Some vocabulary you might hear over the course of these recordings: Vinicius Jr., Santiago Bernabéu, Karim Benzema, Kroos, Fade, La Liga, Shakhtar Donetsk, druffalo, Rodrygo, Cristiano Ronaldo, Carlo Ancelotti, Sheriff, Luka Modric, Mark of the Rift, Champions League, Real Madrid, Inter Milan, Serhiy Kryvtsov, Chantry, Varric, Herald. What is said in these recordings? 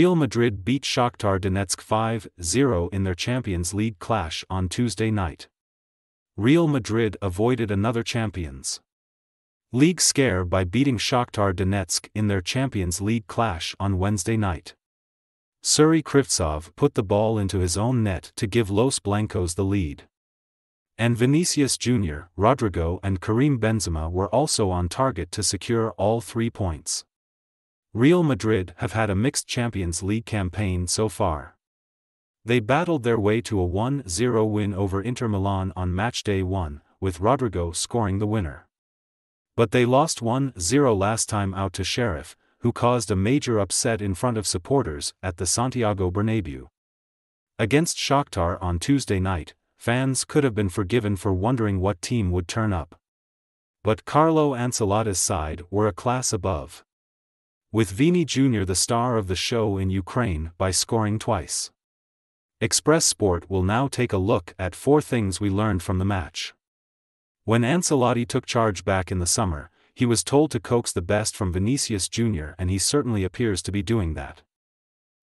Real Madrid beat Shakhtar Donetsk 5-0 in their Champions League clash on Tuesday night. Real Madrid avoided another Champions League scare by beating Shakhtar Donetsk in their Champions League clash on Wednesday night. Serhiy Kryvtsov put the ball into his own net to give Los Blancos the lead. And Vinicius Jr., Rodrigo and Karim Benzema were also on target to secure all 3 points. Real Madrid have had a mixed Champions League campaign so far. They battled their way to a 1-0 win over Inter Milan on matchday 1, with Rodrigo scoring the winner. But they lost 1-0 last time out to Sheriff, who caused a major upset in front of supporters at the Santiago Bernabéu. Against Shakhtar on Tuesday night, fans could have been forgiven for wondering what team would turn up. But Carlo Ancelotti's side were a class above, with Vini Jr. the star of the show in Ukraine by scoring twice. Express Sport will now take a look at 4 things we learned from the match. When Ancelotti took charge back in the summer, he was told to coax the best from Vinicius Jr., and he certainly appears to be doing that,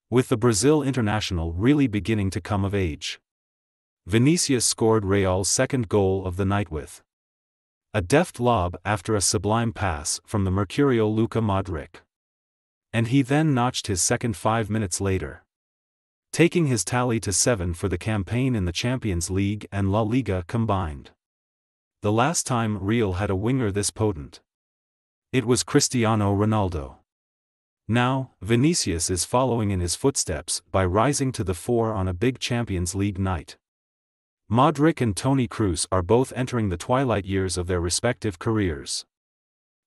with the Brazil international really beginning to come of age. Vinicius scored Real's second goal of the night with a deft lob after a sublime pass from the mercurial Luka Modric. And he then notched his second 5 minutes later, taking his tally to 7 for the campaign in the Champions League and La Liga combined. The last time Real had a winger this potent, it was Cristiano Ronaldo. Now, Vinicius is following in his footsteps by rising to the fore on a big Champions League night. Modric and Toni Kroos are both entering the twilight years of their respective careers,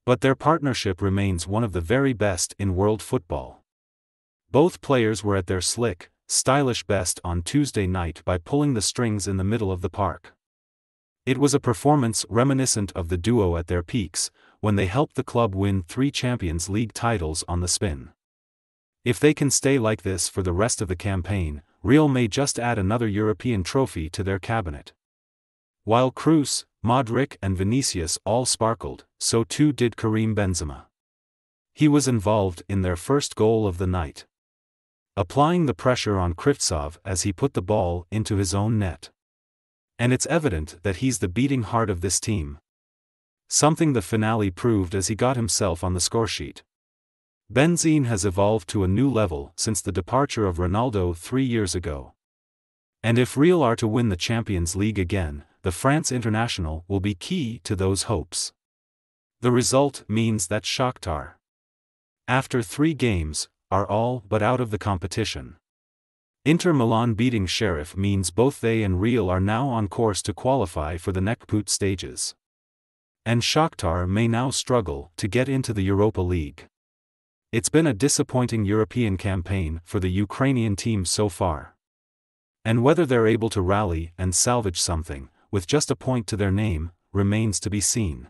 but their partnership remains one of the very best in world football. Both players were at their slick, stylish best on Tuesday night by pulling the strings in the middle of the park. It was a performance reminiscent of the duo at their peaks, when they helped the club win 3 Champions League titles on the spin. If they can stay like this for the rest of the campaign, Real may just add another European trophy to their cabinet. While Kroos, Modric and Vinicius all sparkled, so too did Karim Benzema. He was involved in their first goal of the night, applying the pressure on Kryvtsov as he put the ball into his own net. And it's evident that he's the beating heart of this team, something the finale proved as he got himself on the scoresheet. Benzema has evolved to a new level since the departure of Ronaldo 3 years ago. And if Real are to win the Champions League again, the France international will be key to those hopes. The result means that Shakhtar, after 3 games, are all but out of the competition. Inter Milan beating Sheriff means both they and Real are now on course to qualify for the knockout stages. And Shakhtar may now struggle to get into the Europa League. It's been a disappointing European campaign for the Ukrainian team so far. And whether they're able to rally and salvage something, with just a point to their name, remains to be seen.